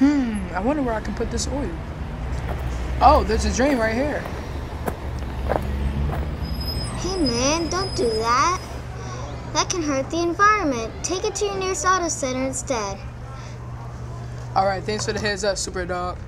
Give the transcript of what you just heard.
I wonder where I can put this oil. Oh, there's a drain right here. Hey man, don't do that. That can hurt the environment. Take it to your nearest auto center instead. Alright, thanks for the heads up, Super Dog.